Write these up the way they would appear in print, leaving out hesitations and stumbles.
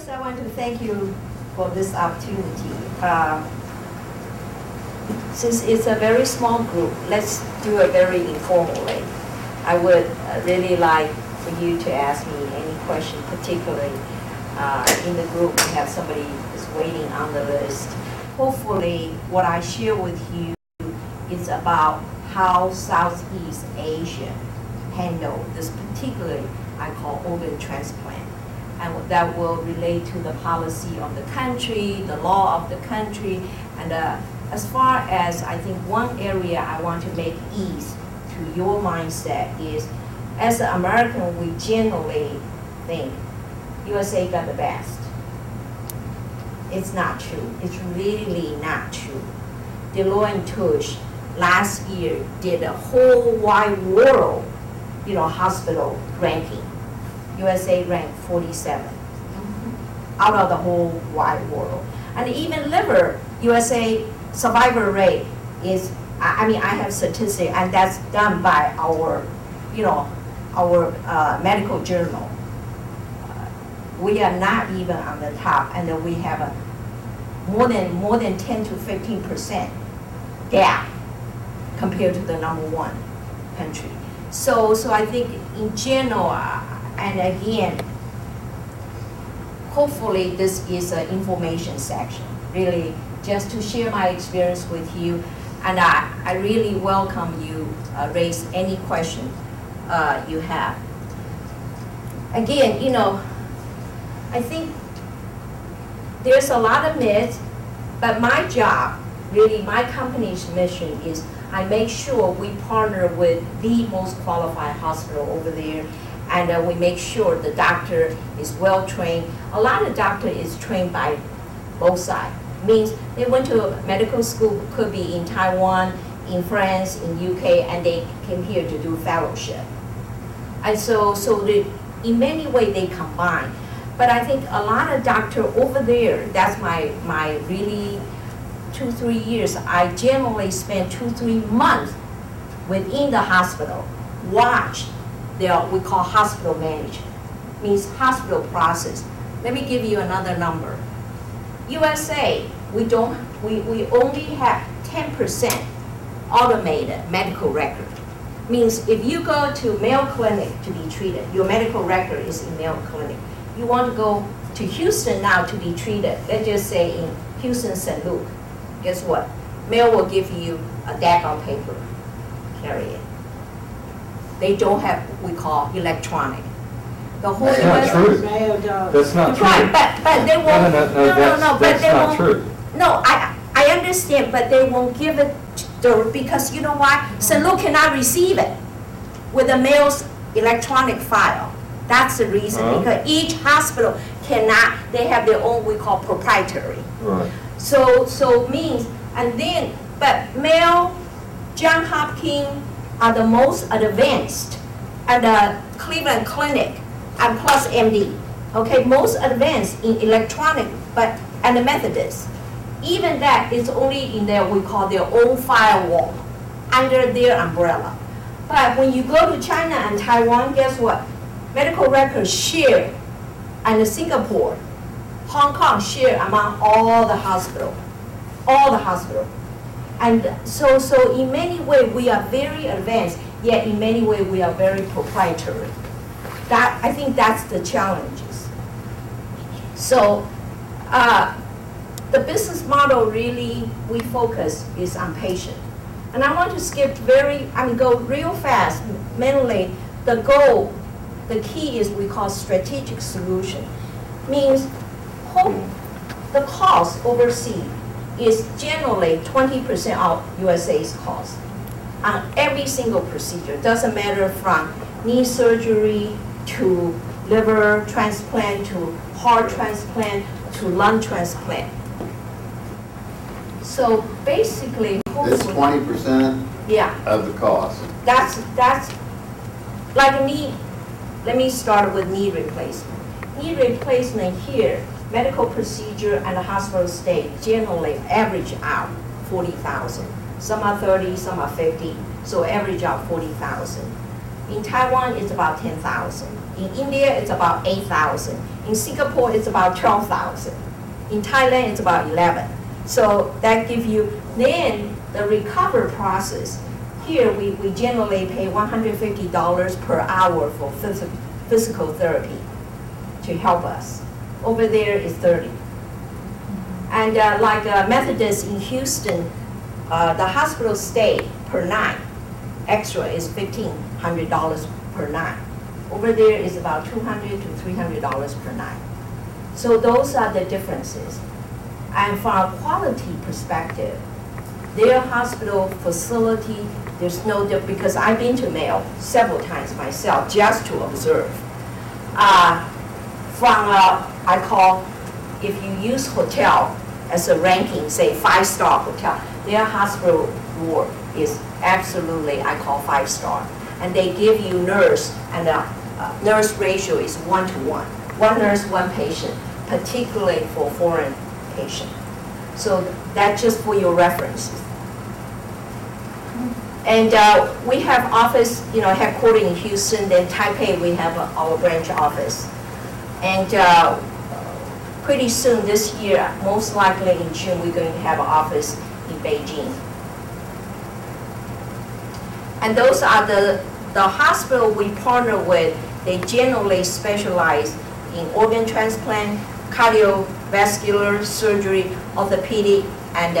First, I want to thank you for this opportunity. Since it's a very small group, let's do a very informal way. I would really like for you to ask me any question, particularly in the group we have somebody who's waiting on the list. Hopefully, what I share with you is about how Southeast Asia handle this particularly I call organ transplant. And that will relate to the policy of the country, the law of the country, and as far as I think one area I want to make ease to your mindset is, as an American, we generally think USA got the best. It's not true. It's really not true. Deloitte & Touche last year did a whole wide world, hospital ranking. USA ranked 47 out of the whole wide world. And even liver, USA survivor rate is, I have statistics, and that's done by our, our medical journal. We are not even on the top, and we have a more than 10 to 15% gap compared to the number one country. So I think in general, and again, hopefully this is an information section, really just to share my experience with you. And I really welcome you raise any questions you have. Again, I think there's a lot of myths, but my job, really my company's mission is I make sure we partner with the most qualified hospital over there, and we make sure the doctor is well trained. A lot of doctor is trained by both sides. Means they went to medical school, could be in Taiwan, in France, in UK, and they came here to do fellowship. And so they, in many ways they combine. But I think a lot of doctor over there, that's my really 2-3 years, I generally spend 2-3 months within the hospital, watch their, we call hospital management, means hospital process. Let me give you another number. USA, we only have 10% automated medical record. Means if you go to Mayo Clinic to be treated, your medical record is in Mayo Clinic. You want to go to Houston now to be treated, let's just say in Houston, St. Luke, guess what? Mayo will give you a deck of paper, carry it. They don't have what we call electronic. The whole US. That's not true. Right, but they won't. No, but they won't. That's not true. No, I understand, but they won't give it because you know why? St. Luke cannot receive it with a Mayo's electronic file. That's the reason, because each hospital cannot, they have their own, we call proprietary. Right. So means, and then, but Mayo, Johns Hopkins are the most advanced, and the Cleveland Clinic, and Plus MD, okay, most advanced in electronic, but and the Methodist, even that is only in their we call their own firewall, under their umbrella. But when you go to China and Taiwan, guess what? Medical records share, and Singapore, Hong Kong share among all the hospital, and so in many ways we are very advanced, yet in many ways we are very proprietary. That, I think that's the challenges. So the business model really we focus is on patient. And I want to skip go real fast. Mainly the goal, the key is we call strategic solution. Means the cost overseas is generally 20% of USA's cost on every single procedure. Doesn't matter from knee surgery, to liver transplant, to heart transplant, to lung transplant. So basically, it's 20% of the cost. That's like knee. Let me start with knee replacement. Knee replacement here, medical procedure and the hospital stay generally average out 40,000. Some are 30, some are 50, so average out 40,000. In Taiwan, it's about 10,000. In India, it's about 8,000. In Singapore, it's about 12,000. In Thailand, it's about 11. So that gives you, then the recovery process. Here, we generally pay $150 per hour for physical therapy to help us. Over there is 30. And like Methodist in Houston, the hospital stay per night extra is $1,500 per night. Over there is about $200 to $300 per night. So those are the differences. And from a quality perspective, their hospital facility, there's no difference, because I've been to Mayo several times myself just to observe. From I call, if you use hotel as a ranking, say five-star hotel, their hospital ward is absolutely, I call five-star. And they give you nurse, and the nurse ratio is 1-to-1. One nurse, one patient, particularly for foreign patient. So that's just for your references. And we have office, headquartered in Houston, then Taipei we have our branch office. And pretty soon this year, most likely in June, we're going to have an office in Beijing. And those are the hospital we partner with. They generally specialize in organ transplant, cardiovascular surgery, orthopedic, and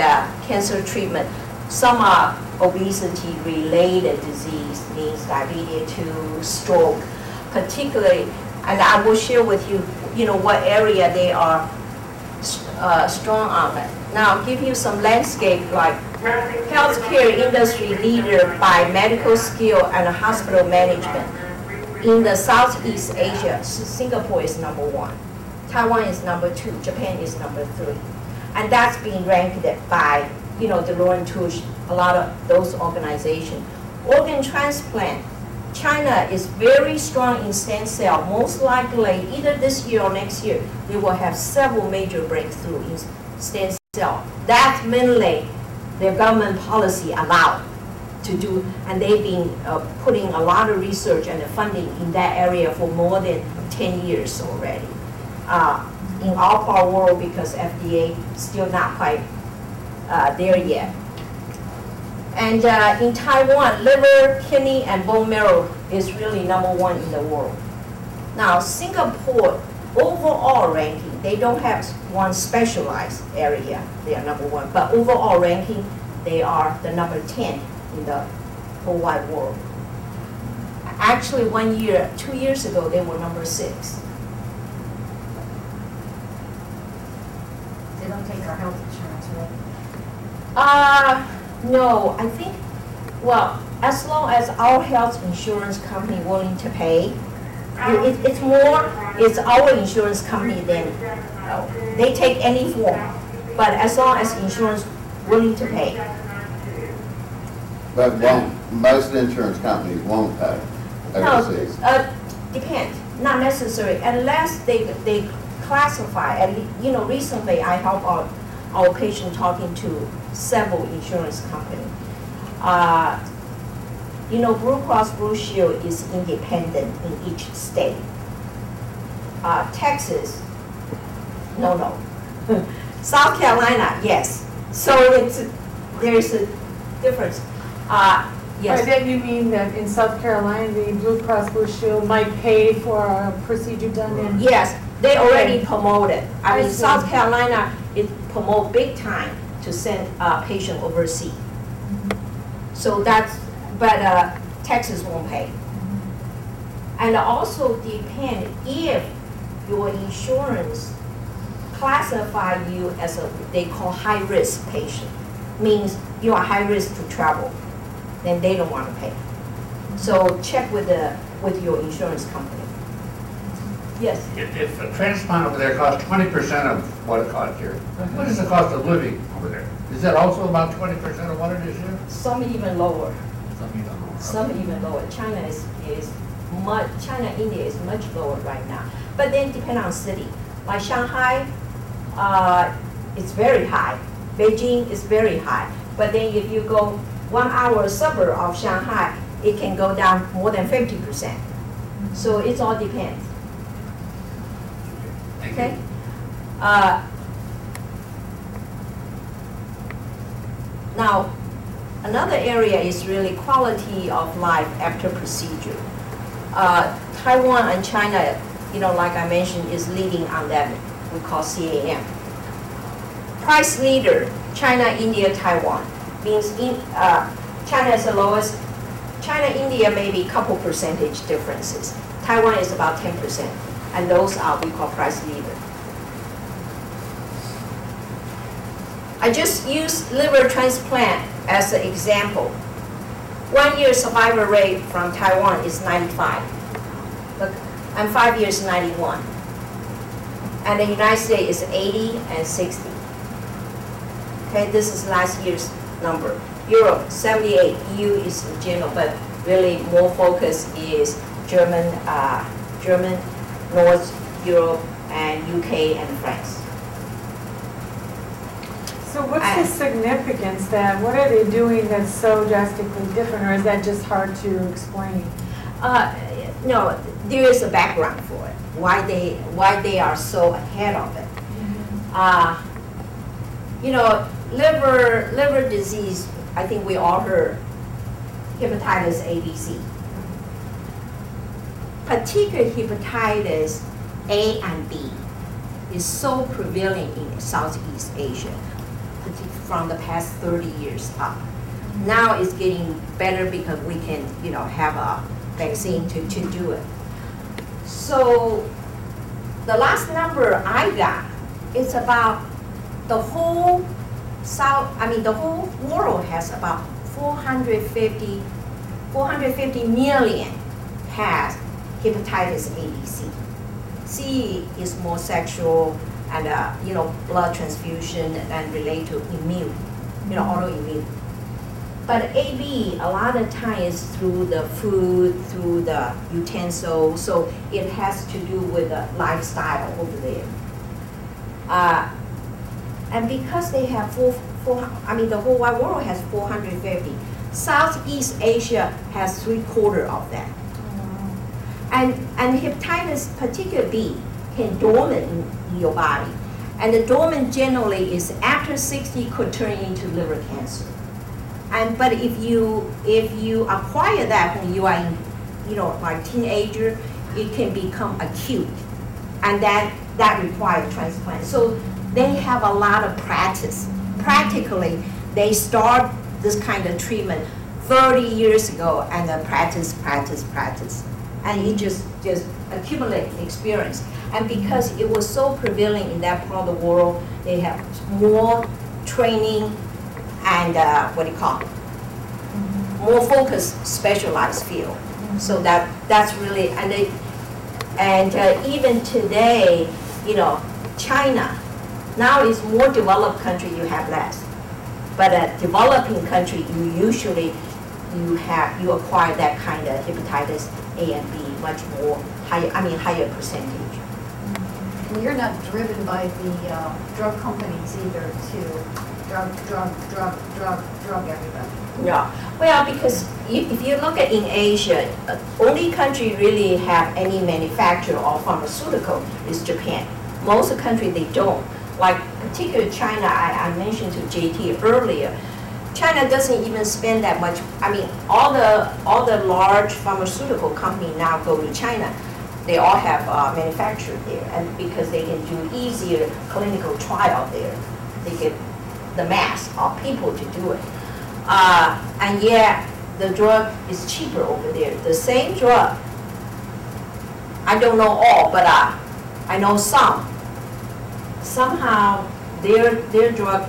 cancer treatment. Some are obesity-related disease, means diabetes, stroke, particularly. And I will share with you, what area they are strong on it. Now, I'll give you some landscape like healthcare industry leader by medical skill and hospital management. In the Southeast Asia, Singapore is number one. Taiwan is number two. Japan is number three. And that's being ranked by, Deloitte & Touche, a lot of those organizations. Organ transplant. China is very strong in stem cell. Most likely, either this year or next year, we will have several major breakthroughs in stem cell. That's mainly their government policy allowed to do, and they've been putting a lot of research and funding in that area for more than 10 years already. In all part of the world, because FDA still not quite there yet. And in Taiwan, liver, kidney, and bone marrow is really number one in the world. Now, Singapore, overall ranking, they don't have one specialized area. They are number one. But overall ranking, they are the number 10 in the whole wide world. Actually, 2 years ago, they were number 6. They don't take our health insurance, right? No, I think, as long as our health insurance company willing to pay, it's our insurance company than, they take any form, but as long as insurance willing to pay. But most insurance companies won't pay overseas. No, depends, not necessary, unless they classify, and recently I helped our patient talking to several insurance companies. Blue Cross Blue Shield is independent in each state. Texas, no. South Carolina, yes. So there's a difference. Yes. By that you mean that in South Carolina, the Blue Cross Blue Shield might pay for a procedure done in? Yes, they already promote it. I mean, South Carolina, it promotes big time to send a patient overseas. Mm-hmm. So that's, but Texas won't pay. Mm-hmm. And also depend if your insurance classify you as they call high risk patient, means you are high risk to travel, then they don't want to pay. Mm-hmm. So check with your insurance company. Yes. If a transplant over there costs 20% of what it costs here, what is the cost of living over there? Is that also about 20% of what it is here? Some even lower. China is much. China, India is much lower right now. But then depend on city. Like Shanghai, it's very high. Beijing is very high. But then if you go 1 hour suburb of Shanghai, it can go down more than 50%. So it all depends. Okay? Now, another area is really quality of life after procedure. Taiwan and China, you know, like I mentioned, is leading on that, we call CAM. Price leader, China, India, Taiwan. Means in, China is the lowest. China, India, maybe a couple percentage differences. Taiwan is about 10%, and those are we call price leader. I just used liver transplant as an example. 1 year survival rate from Taiwan is 95, and 5 years 91. And the United States is 80 and 60. Okay, this is last year's number. Europe 78, EU is the general, but really more focus is German, North Europe, and UK and France. So what's the significance then? What are they doing that's so drastically different, or is that just hard to explain? No, there is a background for it. Why they are so ahead of it? Mm-hmm. You know, liver disease. I think we all heard hepatitis A, B, C. Particularly hepatitis A and B is so prevalent in Southeast Asia from the past 30 years up. Now it's getting better because we can, you know, have a vaccine to do it. So the last number I got is about the whole the whole world has about 450 million has hepatitis A, B, C. C is more sexual and blood transfusion and related to immune, autoimmune. But AB a lot of times through the food, through the utensils, so it has to do with the lifestyle over there. And because they have the whole wide world has 450. Southeast Asia has 3/4 of that. Wow. And hepatitis, particularly B, can dormant in your body. And the dormant generally is after 60 could turn into liver cancer. But if you acquire that when you are, like teenager, it can become acute, and that requires transplant. So they have a lot of practice. Practically, they start this kind of treatment 30 years ago, and then practice. And you just accumulate experience. And because it was so prevalent in that part of the world, they have more training and more focused, specialized field. So that's really, and even today, China, now is more developed country, you have less. But a developing country, you acquire that kind of hepatitis A and B much more higher percentage. And you're not driven by the drug companies either to drug everybody. No. Well, because if you look at in Asia, only country really have any manufacturer or pharmaceutical is Japan. Most of the country they don't. Like particularly China, I mentioned to JT earlier, China doesn't even spend that much. All the large pharmaceutical companies now go to China. They all have manufactured there, and because they can do easier clinical trial there, they get the mass of people to do it. And yet the drug is cheaper over there. The same drug, I don't know all, but I know some. Somehow their drug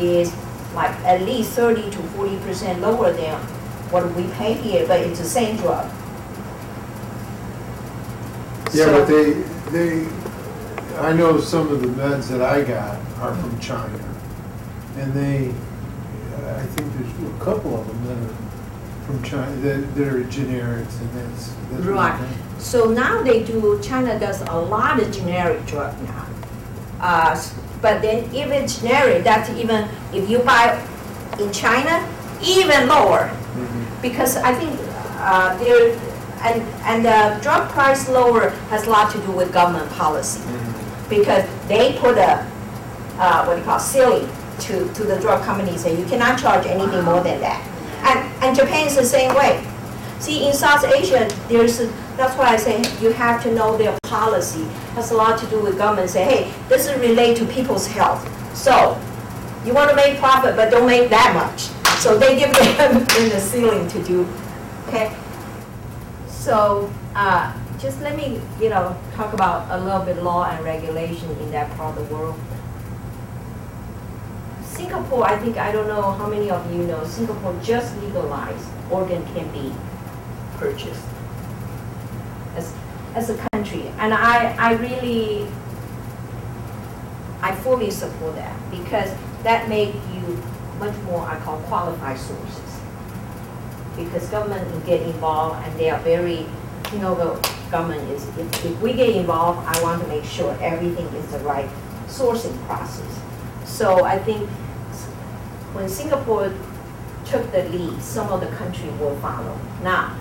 is like at least 30 to 40% lower than what we pay here, but it's the same drug. Yeah, so, but I know some of the meds that I got are from China, and I think there's a couple of them that are from China that are generics, and that's right. So now China does a lot of generic drug now. But then even generic, that's even if you buy in China, even lower. Mm-hmm. Because I think And the drug price lower has a lot to do with government policy, because they put a ceiling to the drug companies, and you cannot charge anything more than that. And Japan is the same way. See, in South Asia, that's why I say you have to know their policy. It has a lot to do with government. Say, hey, this is related to people's health. So you want to make profit, but don't make that much. So they give them the ceiling to do. Okay. So just let me, talk about a little bit law and regulation in that part of the world. Singapore, I don't know how many of you know, Singapore just legalized organ can be purchased as a country. And I fully support that, because that makes you much more, qualified sources. Because government will get involved, and they are very, the government is, if we get involved, I want to make sure everything is the right sourcing process. So I think when Singapore took the lead, some of the country will follow. Now,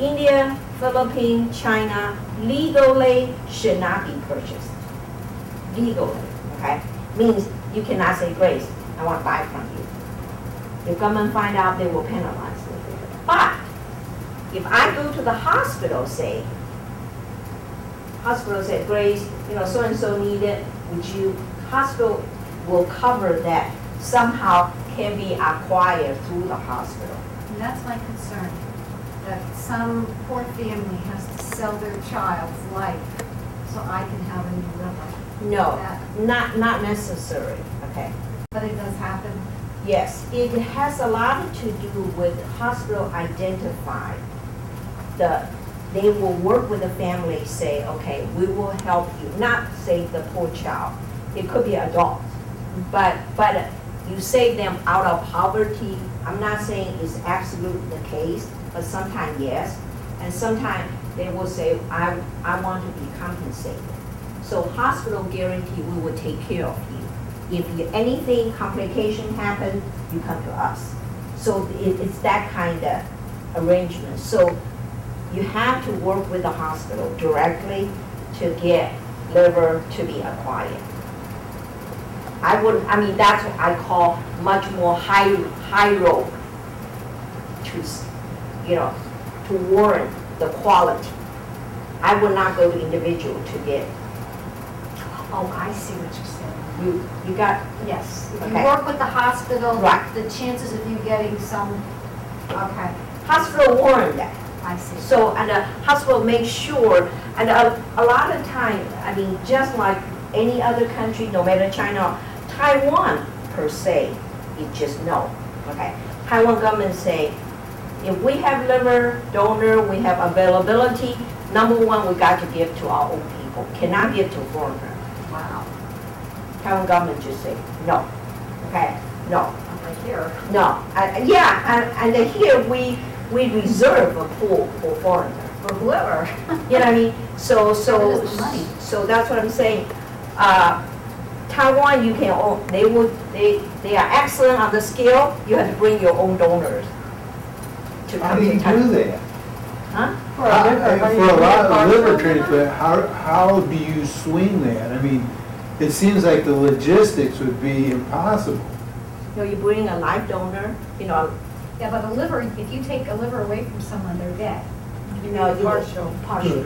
India, Philippines, China, legally should not be purchased. Legally, okay? Means you cannot say, Grace, I want to buy from you. If government find out, they will penalize me. But if I go to the hospital, say, Grace, so-and-so needed, would you, hospital will cover that, somehow can be acquired through the hospital. And that's my concern, that some poor family has to sell their child's life so I can have a new liver. No, not necessary, okay. But it does happen. Yes, it has a lot to do with hospital identify. They will work with the family, say, okay, we will help you, not save the poor child. It could be adults, but you save them out of poverty. I'm not saying it's absolute the case, but sometimes yes, and sometimes they will say, I want to be compensated. So hospital guarantee we will take care of you. If anything, complication happens, you come to us. So it's that kind of arrangement. So you have to work with the hospital directly to get liver to be acquired. That's what I call much more high road to warrant the quality. I would not go to individual to get. Oh, I see what you're saying. You got, yes. If you work with the hospital, right, the chances of you getting some, okay. Hospital warrant that. I see. So, and the hospital makes sure, and a lot of time, just like any other country, no matter China, Taiwan per se, it just no, okay. Taiwan government say, if we have liver donor, we have availability, number one, we got to give to our own people, cannot give to foreigners. Wow. Taiwan government just say, no, okay, no. Right here. No, and here we reserve a pool for foreigners. For whoever. You know what I mean? So that's what I'm saying. Taiwan, you can own, they are excellent on the scale, you have to bring your own donors to come to Taiwan. How do you do that? Huh? For a lot of liver transplant, how do you swing that? It seems like the logistics would be impossible. You bring a live donor, Yeah, but a liver, if you take a liver away from someone, they're dead. Partial.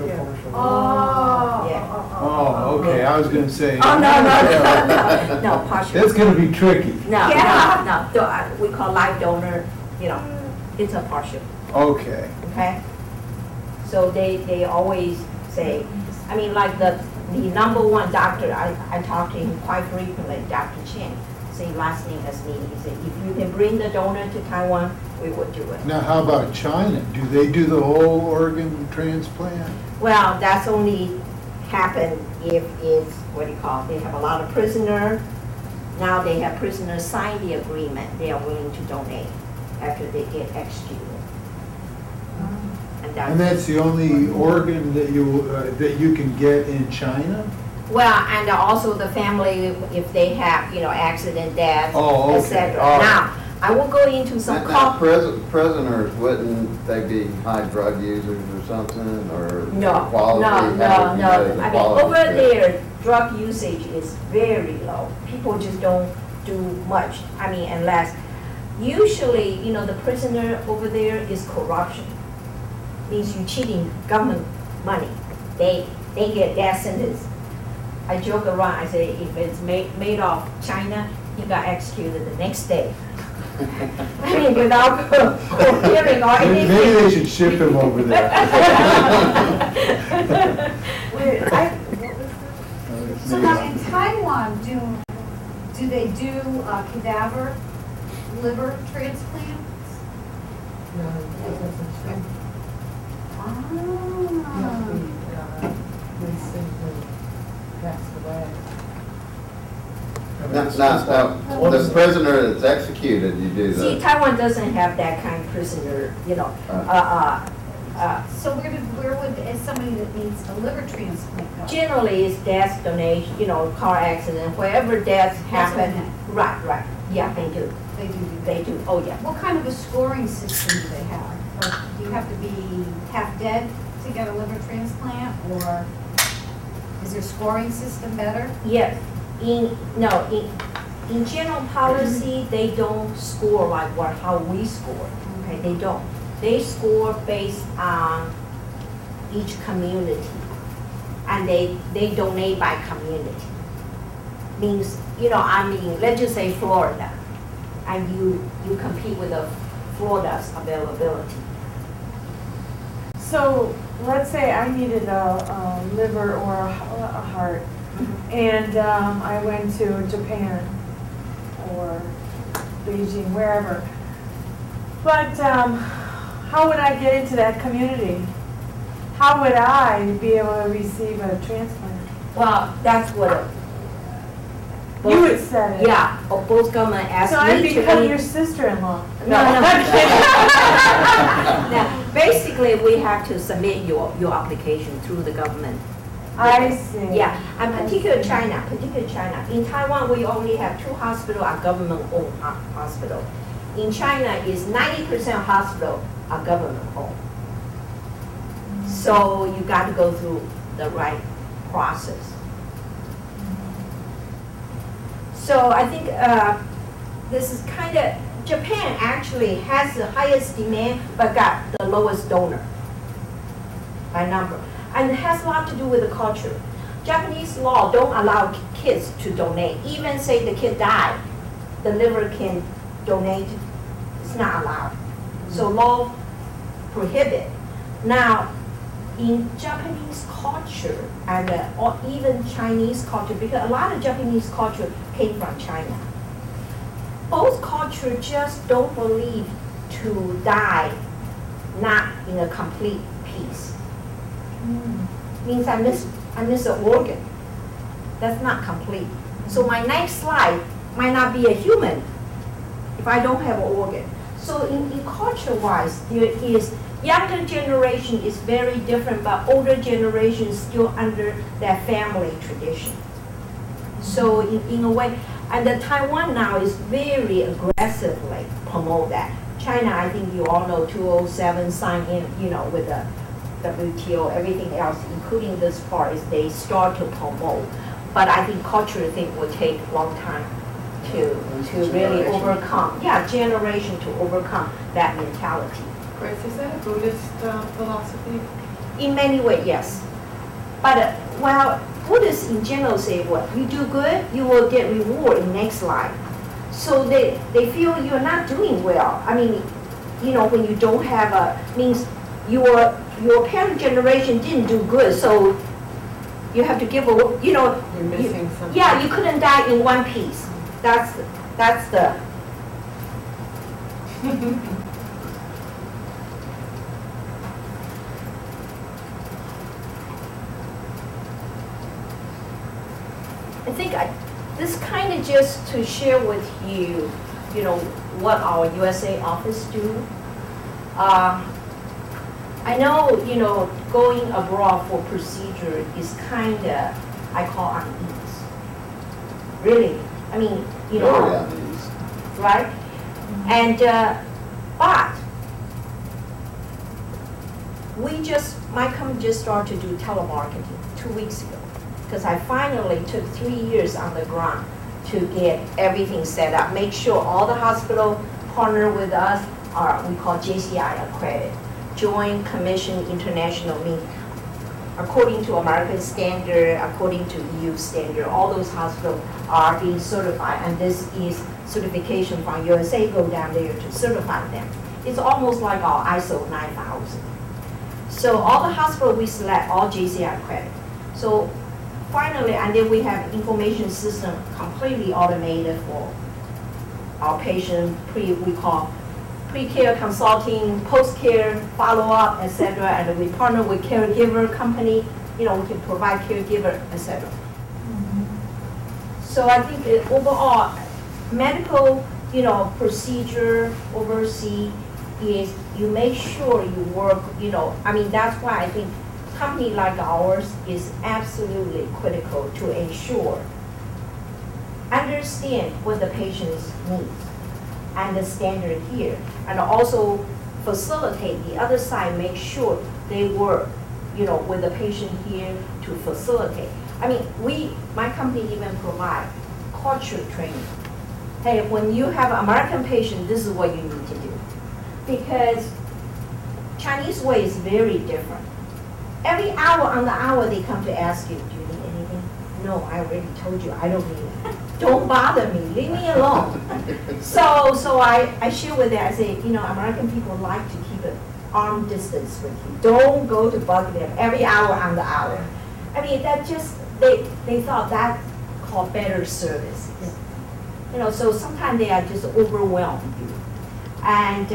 Yeah. Oh. Yeah. Oh, okay, I was going to say. Oh, no. No, partial. That's going to be tricky. No, we call live donor, it's a partial. Okay. So they always say, like the number one doctor, I talk to him quite frequently, Dr. Chen, say last name as me. He said, if you can bring the donor to Taiwan, we would do it. Now, how about China? Do they do the whole organ transplant? Well, that's only happened if it's, they have a lot of prisoners. Now they have prisoners sign the agreement. They are willing to donate after they get executed. And that's the only organ that you can get in China? Well, and also the family, if they have accident, death, etc. Now, I won't go into some prisoners, wouldn't they be high drug users or something, or no, quality? No. I mean, over there, drug usage is very low. People just don't do much. I mean, unless, usually, you know, the prisoner over there is corruption. Means you're cheating government money. They get that sentence. I joke around, I say, if it's made off China, he got executed the next day. I mean, without hearing or anything. Maybe they should ship him over there. So now in Taiwan, do they do cadaver liver transplants? No, that doesn't show. They simply pass away. That's not the prisoner that's executed. You do that. See, Taiwan doesn't have that kind of prisoner, you know. So where would as somebody that needs a liver transplant go? Generally, it's death, donation, you know, car accident, wherever deaths happen. Right. Yeah, they do. They do. Oh yeah. What kind of a scoring system do they have? Or do you have to be half dead to get a liver transplant, or is your scoring system better? Yes. In general policy, they don't score like how we score. Okay, they don't. They score based on each community, and they donate by community. Means, you know, I mean, let's just say Florida, and you compete with Florida's availability. So let's say I needed a liver or a heart. And I went to Japan or Beijing, wherever. But how would I get into that community? How would I be able to receive a transplant? Well, that's what you would say. Yeah, both government asked me to. So I become your sister-in-law. No. Now, basically, we have to submit your application through the government. I see. Yeah, and particularly China. In Taiwan, we only have two hospitals are government-owned hospital. In China, is 90% hospital are government-owned. Mm-hmm. So you got to go through the right process. Mm-hmm. So I think this is kind of, Japan actually has the highest demand, but got the lowest donor by number. And it has a lot to do with the culture. Japanese law don't allow kids to donate. Even say the kid died, the liver can donate. It's not allowed. Mm-hmm. So law prohibit. Now, in Japanese culture and or even Chinese culture, because a lot of Japanese culture came from China. Both cultures just don't believe to die not in a complete peace. Means I miss an organ. That's not complete. So my next life might not be a human if I don't have an organ. So in culture-wise, there is younger generation is very different, but older generation is still under that family tradition. So in a way, and the Taiwan now is very aggressively promote that. China, I think you all know, 2007 signed in, you know, with the WTO, everything else, including this part, is they start to promote. But I think cultural thing will take a long time to really overcome. Yeah, generation to overcome that mentality. Right, is that a Buddhist philosophy? In many ways, yes. But well, Buddhists in general say what you do good, you will get reward in next life. So they feel you're not doing well. I mean, you know, when you don't have a means, you are. Your parent generation didn't do good, so you have to give a, you know, you're missing something. Yeah, you couldn't die in one piece. That's the. I think this kind of just to share with you, you know, what our USA office do. I know, you know, going abroad for procedure is kind of, I call unease. Really, I mean, you know, right? And but we just, my company just started to do telemarketing 2 weeks ago, because I finally took 3 years on the ground to get everything set up, make sure all the hospital partner with us are, we call JCI accredited, Joint Commission International, means according to American standard, according to EU standard, all those hospitals are being certified, and this is certification from USA, go down there to certify them. It's almost like our ISO 9000. So all the hospitals we select, all JCI accredited. So finally, and then we have information system completely automated for our patient, we call pre-care consulting, post-care follow-up, etc. And we partner with caregiver company. You know, we can provide caregiver, etc. Mm-hmm. So I think overall, medical, you know, procedure oversee is you make sure you work. You know, I mean that's why I think company like ours is absolutely critical to ensure understand what the patient's needs and the standard here, and also facilitate the other side, make sure they work, you know, with the patient here to facilitate. I mean, we, my company even provide culture training. Hey, when you have an American patient, this is what you need to do. Because Chinese way is very different. Every hour on the hour, they come to ask you, do you need anything? No, I already told you, I don't need it. Don't bother me, leave me alone. So I share with them, I say, you know, American people like to keep an arm distance with you. Don't go to bother them every hour on the hour. I mean, that just, they thought that called better service. You know, so sometimes they are just overwhelmed. And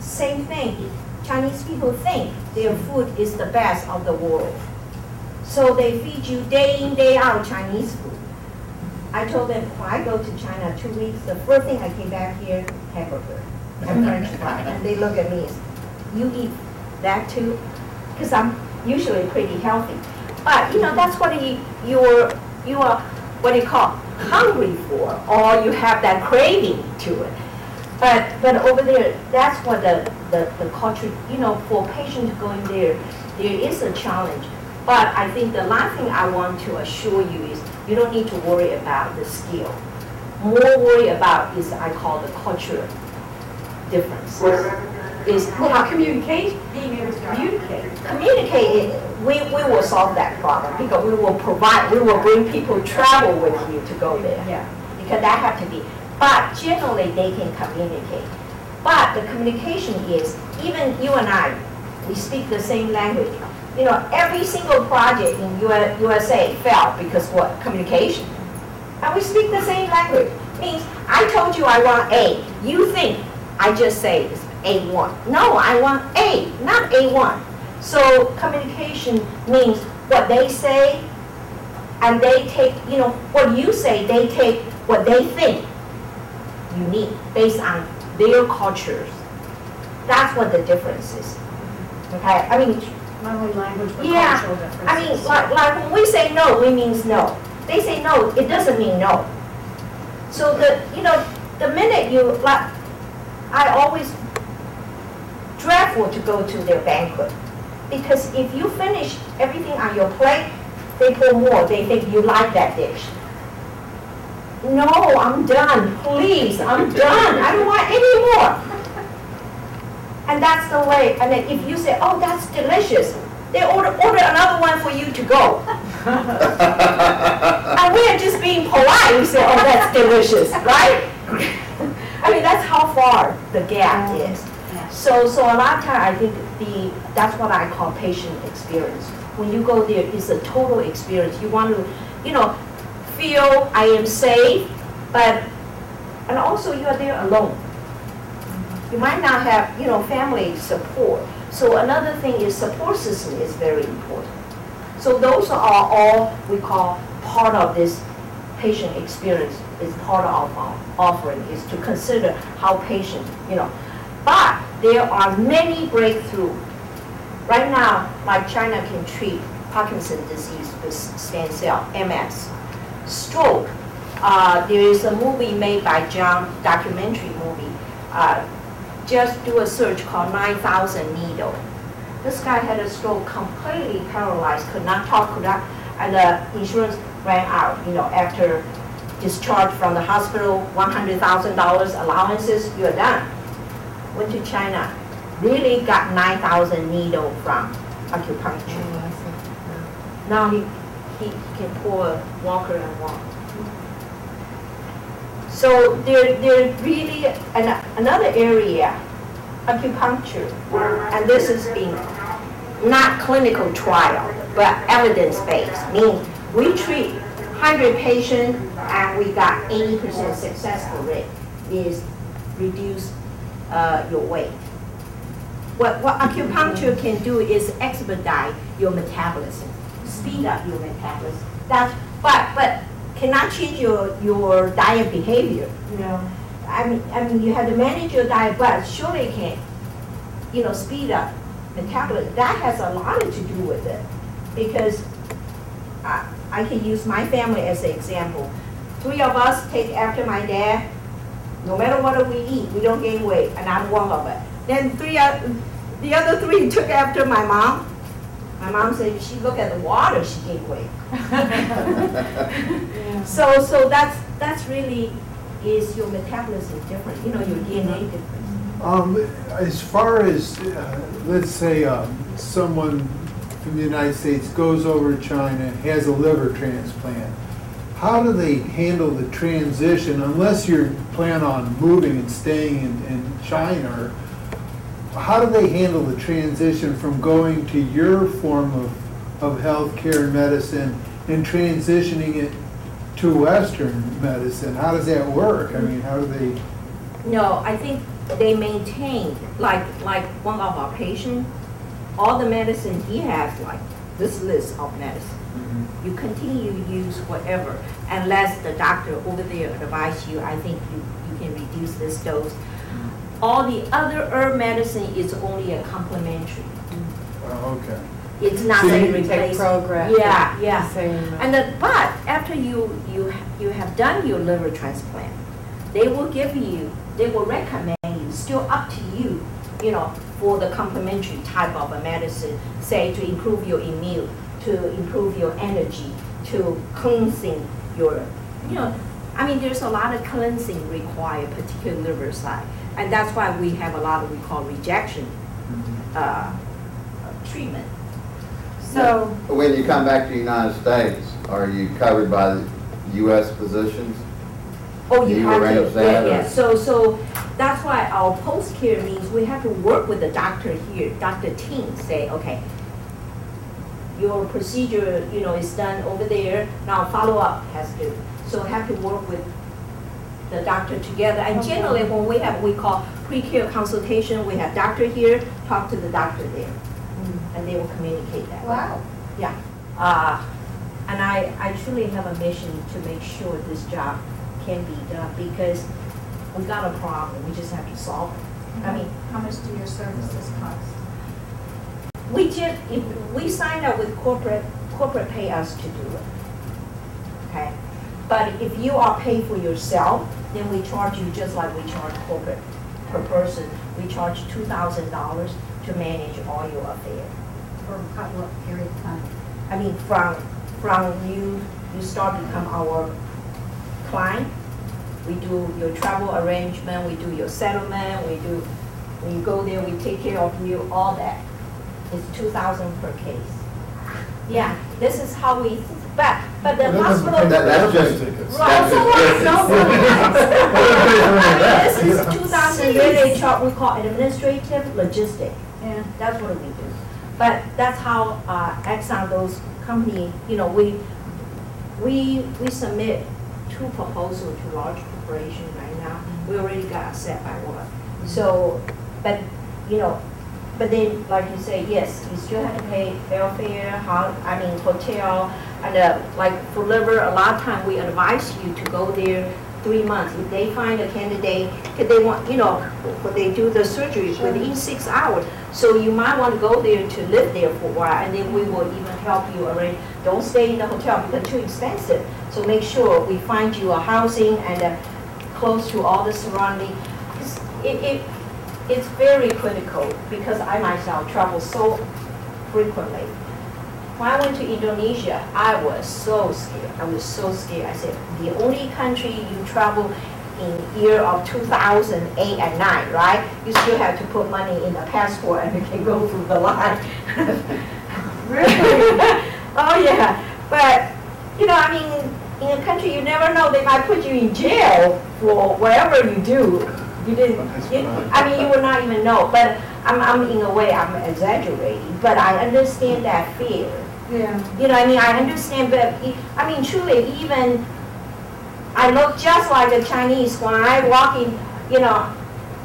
same thing, Chinese people think their food is the best of the world. So they feed you day in, day out Chinese food. I told them, well, I go to China 2 weeks, the first thing I came back here, hamburger and French fry. And they look at me, you eat that too? Because I'm usually pretty healthy. But, you know, that's what you are what do you call, hungry for, or you have that craving to it. But over there, that's what the culture, you know, for patients going there, there is a challenge. But I think the last thing I want to assure you is you don't need to worry about the skill. More worry about is I call the culture difference. Is how communicate, being able to communicate. Communicate, we will solve that problem because we will provide, we will bring people travel with you to go there. Yeah. Because that have to be. But generally they can communicate. But the communication is, even you and I, we speak the same language. You know, every single project in USA fell because what? Communication. And we speak the same language. Means, I told you I want A. You think I just say it's A1. No, I want A, not A1. So communication means what they say and they take, you know, what you say, they take what they think you need based on their cultures. That's what the difference is. Okay, I mean, not only language, but cultural differences. I mean, like when we say no, we means no. They say no, it doesn't mean no. So you know, the minute you, like, I always dreadful to go to their banquet. Because if you finish everything on your plate, they pour more. They think you like that dish. No, I'm done, please, I'm done. I don't want any more. And that's the way. And then if you say, oh, that's delicious, they order another one for you to go. And we're just being polite. We say, oh, that's delicious, right? I mean, that's how far the gap is. Yeah. So a lot of time, I think that's what I call patient experience. When you go there, it's a total experience. You want to, you know, feel I am safe, but, and also you are there alone. You might not have, you know, family support. So another thing is support system is very important. So those are all we call part of this patient experience is part of our offering is to consider how patient, you know. But there are many breakthroughs. Right now, like China can treat Parkinson's disease with stem cell, MS, stroke. There is a movie made by John, documentary movie, just do a search called 9,000 needle. This guy had a stroke, completely paralyzed, could not talk, could not, and the insurance ran out. You know, after discharge from the hospital, $100,000 allowances, you're done. Went to China, really got 9,000 needle from acupuncture. Mm-hmm. Now he can pull a walker and walk. So they're really another area, acupuncture, and this is being not clinical trial, but evidence-based, meaning we treat 100 patients and we got 80% successful rate is reduce your weight. What acupuncture can do is expedite your metabolism, speed up your metabolism. But cannot change your diet behavior. No. I mean, you have to manage your diet, but surely can, speed up metabolism. That has a lot to do with it, because I can use my family as an example. Three of us take after my dad. No matter what we eat, we don't gain weight, and I'm one of it. Then the other three took after my mom. My mom said, she looked at the water, she gained weight. Yeah. So that's really is your metabolism different, your DNA different. As far as, let's say someone from the United States goes over to China, has a liver transplant, how do they handle the transition, unless you plan on moving and staying in China? How do they handle the transition from going to your form of health care and medicine and transitioning it to Western medicine? How does that work? I mean, how do they? No, I think they maintain, like one of our patients, all the medicine he has, like this list of medicine. Mm-hmm. You continue to use whatever, unless the doctor over there advise you, I think you can reduce this dose. Mm-hmm. All the other herb medicine is only a complementary. Mm-hmm. Oh, okay. It's not a replacement. Progress. Yeah, yeah. But after you have done your liver transplant, they will recommend you. Still up to you, for the complementary type of a medicine, say to improve your immune, to improve your energy, to cleansing your, there's a lot of cleansing required, particularly liver side, and that's why we have a lot of we call rejection treatment. So when you come back to the United States, are you covered by the U.S. physicians? Oh, you have to. Yeah, yeah. So that's why our post care means we have to work with the doctor here, Dr. Chen, say, okay, your procedure, is done over there. Now follow up has to. So have to work with the doctor together. And generally, when we have we call pre-care consultation, we have doctor here talk to the doctor there. And they will communicate that. Wow. Yeah. And I truly have a mission to make sure this job can be done, because we've got a problem. We just have to solve it. Mm-hmm. I mean, how much do your services cost? We just if we sign up with corporate pay us to do it. Okay. But if you are paid for yourself, then we charge you just like we charge corporate per person. We charge $2,000 to manage all your affairs. For what period of time? I mean, from you start to become our client, we do your travel arrangement, we do your settlement, we do, when you go there, we take care of you, all that. It's $2,000 per case. Yeah, this is how we, but the hospital. That's just tickets. Right, so what? This is $2,000 really chart we call administrative logistics. Yeah, that's what we do. But that's how Exxon, those company, we submit two proposals to large corporation right now. Mm-hmm. We already got accepted by one. Mm-hmm. So, but then like you say, yes, you still have to pay airfare, hotel, and like for liver, a lot of time we advise you to go there 3 months. If they find a candidate, because they want, when they do the surgery within 6 hours. So you might want to go there to live there for a while, and then we will even help you arrange. Don't stay in the hotel because too expensive. So make sure we find you a housing and close to all the surrounding. it's very critical because I myself travel so frequently. When I went to Indonesia, I was so scared. I said, the only country you travel in year of 2008 and 9, right? You still have to put money in the passport and you can go through the line. Really? Oh yeah. But you know, I mean, in a country you never know, they might put you in jail for whatever you do. You didn't. I mean, you would not even know. But I'm in a way, I'm exaggerating. But I understand that fear. Yeah. You know, I mean, I understand. But I mean, truly, even I look just like a Chinese when I walk in. You know,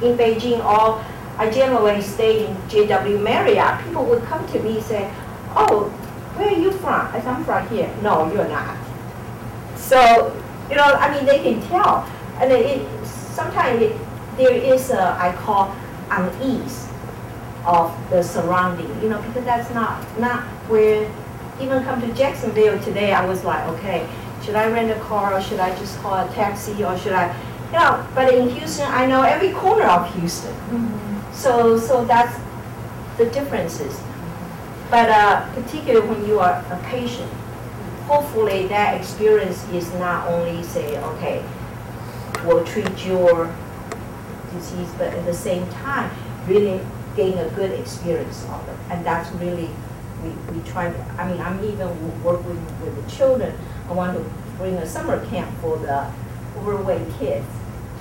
in Beijing, or I generally stay in JW Marriott. People would come to me and say, "Oh, where are you from?" I said, "I'm from here." "No, you're not." So, you know, I mean, they can tell. And sometimes there is a, I call, unease of the surrounding, you know, because that's not where, even come to Jacksonville today, I was like, okay, should I rent a car or should I just call a taxi or should I, you know, but in Houston, I know every corner of Houston. Mm-hmm. So that's the differences. But particularly when you are a patient, hopefully that experience is not only say, okay, we'll treat your disease, but at the same time, really gain a good experience of it. And that's really, we try to, I mean, I'm even working with the children. I want to bring a summer camp for the overweight kids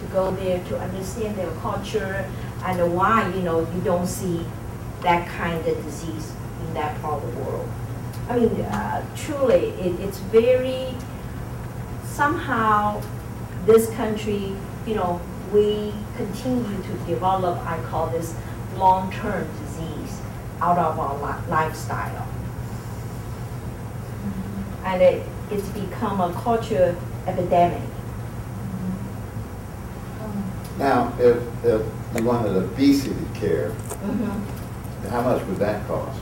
to go there to understand their culture and why, you know, you don't see that kind of disease in that part of the world. I mean, truly, it's very, somehow, this country, you know, we continue to develop, I call this long-term disease out of our lifestyle. Mm-hmm. And it's become a culture epidemic. Mm-hmm. Now, if you wanted obesity care, mm-hmm. how much would that cost?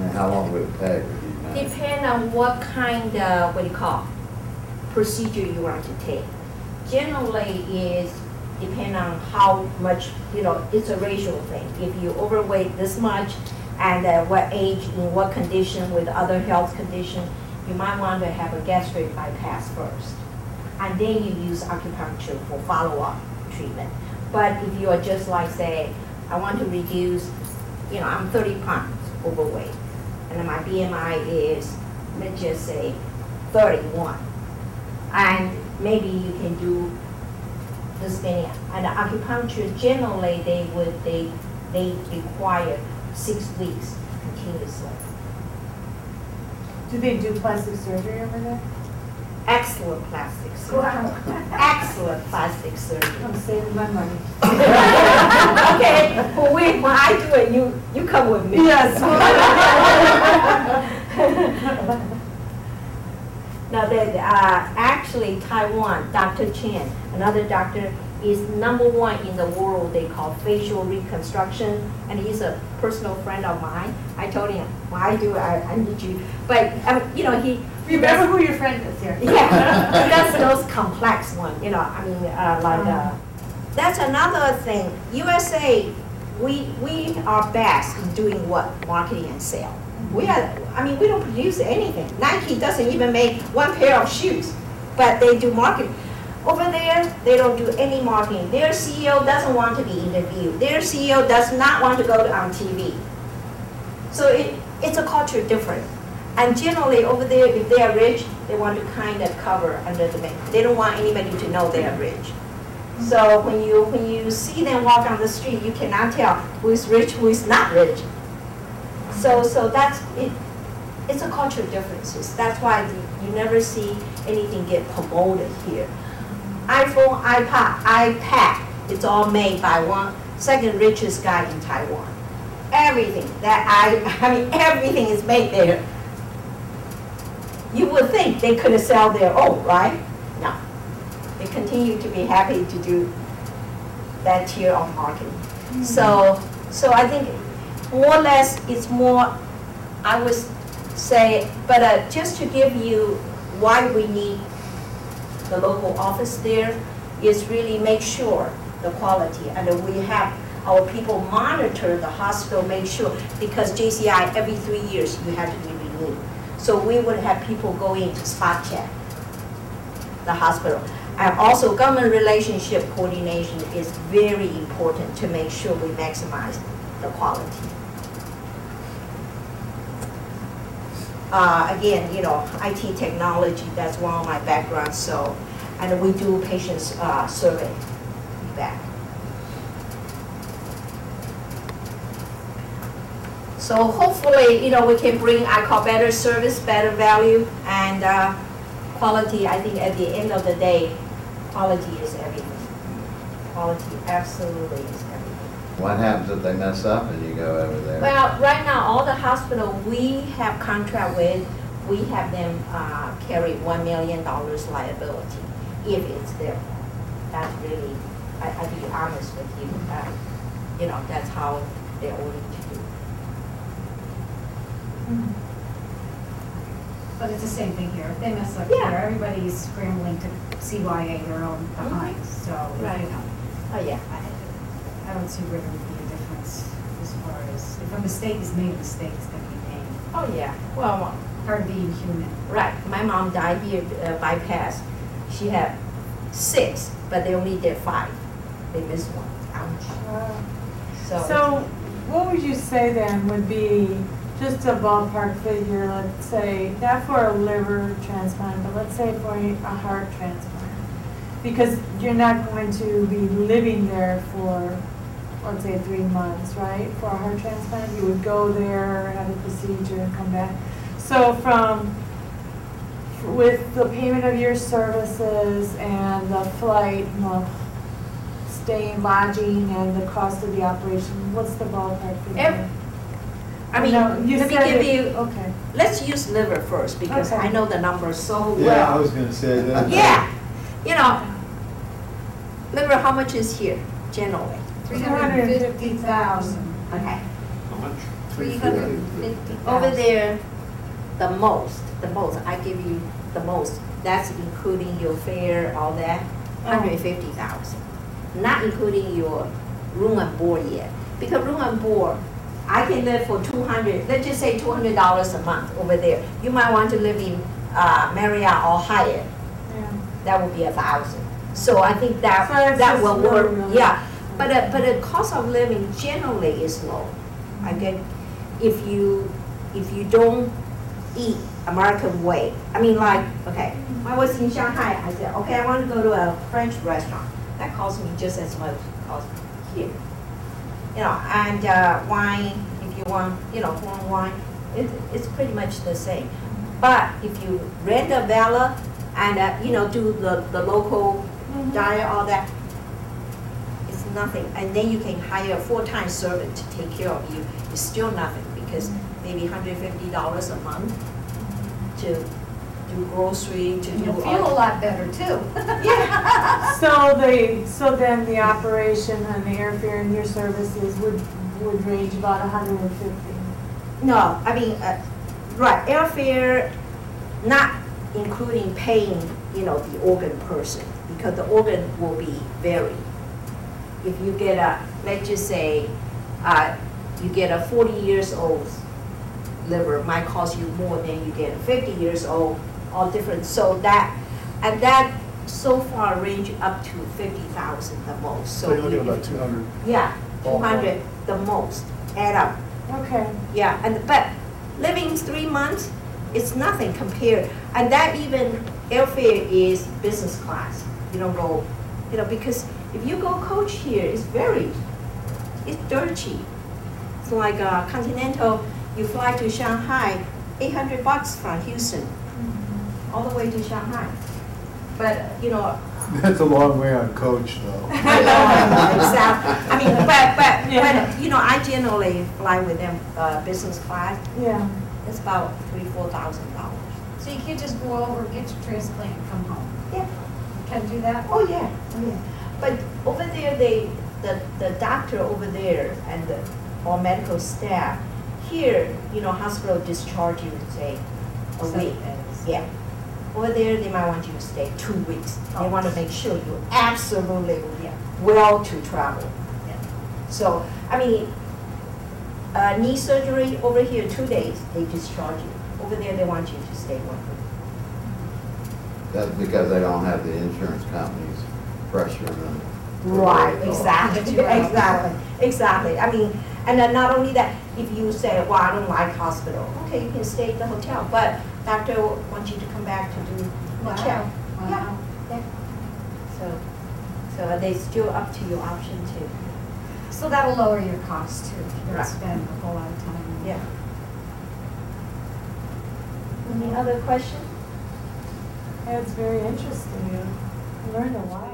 And how long would it take? Depend on what kind of, what do you call, procedure you want to take. Generally is depend on how much, you know, it's a racial thing. If you overweight this much and at what age, in what condition, with other health condition, you might want to have a gastric bypass first. And then you use acupuncture for follow-up treatment. But if you are just like, say, I want to reduce, you know, I'm 30 pounds overweight, and my BMI is, let's just say, 31. And maybe you can do this many. And acupuncture, generally, they require 6 weeks continuously. Do they do plastic surgery over there? Excellent plastic surgery. Wow. Excellent plastic surgery. I'm saving my money. Okay, well, wait, when I do it, you come with me. Yes. Now, that actually Taiwan, Dr. Chen, another doctor, is #1 in the world. They call facial reconstruction, and he's a personal friend of mine. I told him, well, I need you. But you know, he remember who your friend is here. Yeah, he does those complex ones. You know, I mean, that's another thing. USA, we are best in doing what? Marketing and sales. We are, I mean, we don't produce anything. Nike doesn't even make one pair of shoes, but they do marketing. Over there, they don't do any marketing. Their CEO doesn't want to be interviewed. Their CEO does not want to go on TV. So it's a culture difference. And generally, over there, if they are rich, they want to kind of cover under the bed. They don't want anybody to know they are rich. So when you see them walk on the street, you cannot tell who is rich, who is not rich. So that's it. It's a cultural differences. That's why you never see anything get promoted here. iPhone, iPad, it's all made by one second richest guy in Taiwan. Everything that I mean, everything is made there. You would think they could sell their own, right? No, they continue to be happy to do that tier of marketing. Mm-hmm. So I think. More or less, it's more, I would say, but just to give you why we need the local office there is really make sure the quality. And we have our people monitor the hospital, make sure, because JCI, every 3 years, you have to be renewed. So we would have people go in to spot check the hospital. And also government relationship coordination is very important to make sure we maximize the quality. Again, you know, IT technology, that's one of my backgrounds, so, and we do patients survey back. So hopefully, you know, we can bring, I call better service, better value, and quality. I think at the end of the day, quality is everything. Quality absolutely is everything. What happens if they mess up and you go over there? Well, right now, all the hospitals we have contract with, we have them carry $1 million liability if it's their fault. That's really, I'll be honest with you, you know, that's how they're ordered to do. Mm-hmm. But it's the same thing here. If they mess up here, everybody's scrambling to CYA their own behind. Mm-hmm. So, right. You know. Oh, yeah. I don't see where there would be a difference as far as if a mistake is made, a mistake is going to be made. Oh yeah, well, part of being human. Right. My mom died here bypass. She had 6, but they only did 5. They missed 1. Ouch. So what would you say then would be just a ballpark figure? Let's say not for a liver transplant, but let's say for a heart transplant, because you're not going to be living there for, let's say, 3 months, right? For a heart transplant, you would go there, have a procedure, and come back. So from, with the payment of your services and the flight, and the stay and lodging, and the cost of the operation, what's the ballpark for you? I mean, let me give you, let's use liver first, because I know the numbers so well. Yeah, I was going to say that. Yeah, you know, liver, how much is here, generally? 350,000. Okay. How much? 350,000. Over there, the most. I give you the most. That's including your fare, all that. 150,000. Not including your room and board yet, because room and board, I can live for 200. Let's just say $200 a month over there. You might want to live in Marriott or Hyatt. Yeah. That would be 1,000. So I think that will work. Really. Yeah. But the cost of living generally is low. Okay, if you don't eat American way, I mean, like, okay, when I was in Shanghai, I said, okay, I want to go to a French restaurant. That cost me just as much as it costs here. You know, and wine, if you want, you know, foreign wine, it's pretty much the same. But if you rent a villa and you know, do the local diet, all that. Nothing, and then you can hire a full-time servant to take care of you. It's still nothing, because maybe $150 a month to do grocery, to do. You feel a lot better too. Yeah. So then the operation and the airfare and your services would range about 150. No, I mean, right, airfare, not including paying, you know, the organ person, because the organ will be varied. If you get a, let's just say, you get a 40-year-old liver, might cost you more than you get a 50-year-old, all different. So that so far range up to 50,000 the most. So you're looking at about 200. Yeah, 200 the most. Add up. Okay. Yeah, but living 3 months, it's nothing compared. And that even airfare is business class. You don't go, you know, because. If you go coach here, it's dirty. It's like a Continental, you fly to Shanghai, $800 from Houston, all the way to Shanghai. But, you know. That's a long way on coach, though. Exactly. I mean, but, you know, I generally fly with them business class. Yeah. It's about $3,000-$4,000. So you can't just go over, get your transplant, and come home. Yeah. You can do that? Oh, yeah. Oh, yeah. But over there, the doctor over there and all medical staff here, you know, hospital discharge you, say, a week. Yeah. Over there, they might want you to stay 2 weeks. They want to make sure you're absolutely well to travel. Yeah. So, I mean, knee surgery over here, 2 days, they discharge you. Over there, they want you to stay 1 week. That's because they don't have the insurance companies pressuring them. Right, exactly, exactly, exactly. I mean, and then not only that, if you say, well, I don't like hospital, okay, you can stay at the hotel, but doctor wants you to come back to do the check. Wow. Yeah. So are they still up to your option too? So that'll lower your cost too, if you don't spend a whole lot of time. Yeah. Any other questions? That's very interesting. You learned a lot.